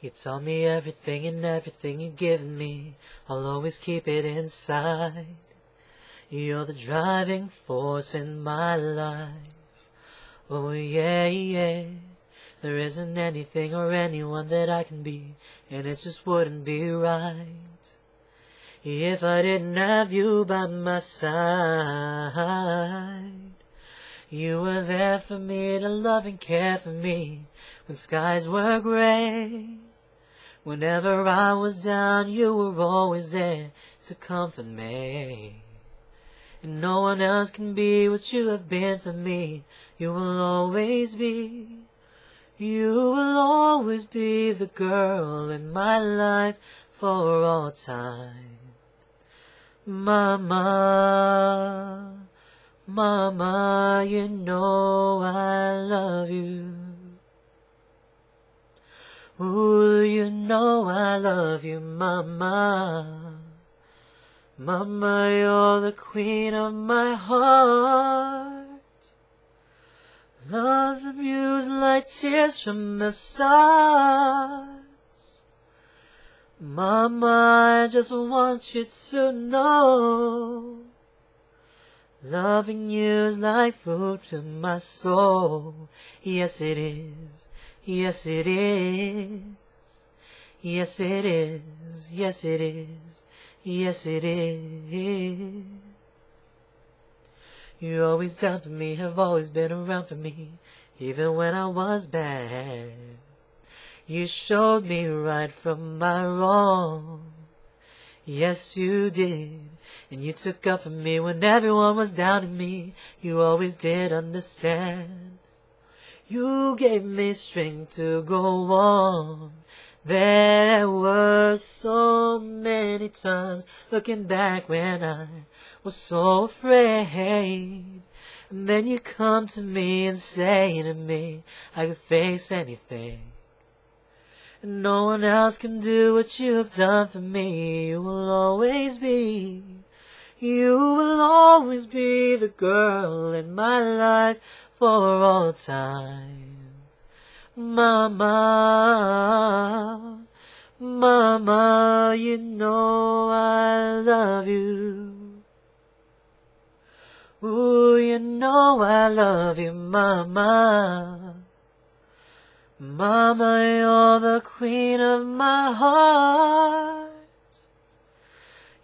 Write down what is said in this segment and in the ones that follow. You taught me everything and everything you've given me, I'll always keep it inside. You're the driving force in my life. Oh yeah, yeah. There isn't anything or anyone that I can be, and it just wouldn't be right if I didn't have you by my side. You were there for me to love and care for me when skies were gray. Whenever I was down, you were always there to comfort me. And no one else can be what you have been for me. You will always be, you will always be the girl in my life for all time. Mama, Mama, you know I love you. Ooh, you know I love you, Mama. Mama, you're the queen of my heart. Love from you's like tears from the stars. Mama, I just want you to know, loving you's like food to my soul. Yes it is, yes it is, yes it is, yes it is, yes it is. You're always down for me, have always been around for me, even when I was bad. You showed me right from my wrong. Yes you did, and you took up for me when everyone was doubting me. You always did understand. You gave me strength to go on. There were so many times looking back when I was so afraid, and then you come to me and say to me I could face anything. And no one else can do what you have done for me. You will always be, you will always be the girl in my life for all time. Mama, Mama, you know I love you. Ooh, you know I love you, Mama. Mama, you're the queen of my heart.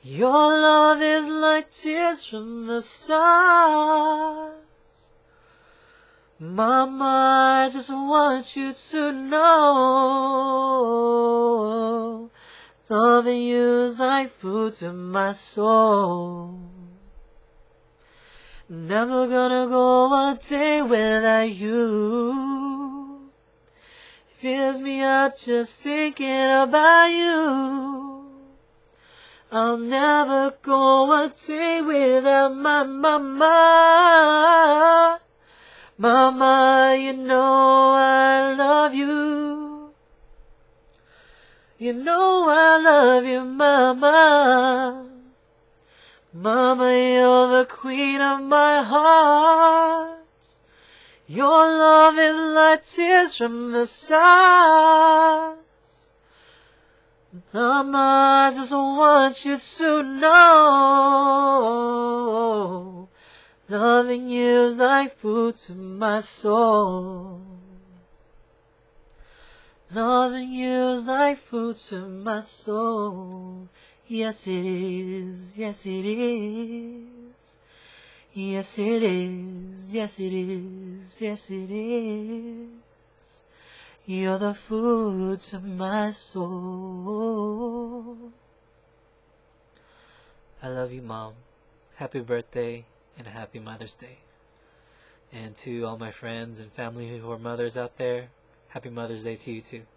Your love is like tears from the stars. Mama, I just want you to know, loving you's like food to my soul. Never gonna go a day without you. Fills me up just thinking about you. I'll never go a day without my Mama. Mama, you know I love you. You know I love you, Mama. Mama, you're the queen of my heart. Your love is like tears from the stars. Mama, I just want you to know, loving you's like food to my soul. Loving you's like food to my soul. Yes it is, yes it is. Yes it is, yes it is, yes it is. You're the food to my soul. I love you, Mom. Happy birthday. And happy Mother's Day. And to all my friends and family who are mothers out there, happy Mother's Day to you too.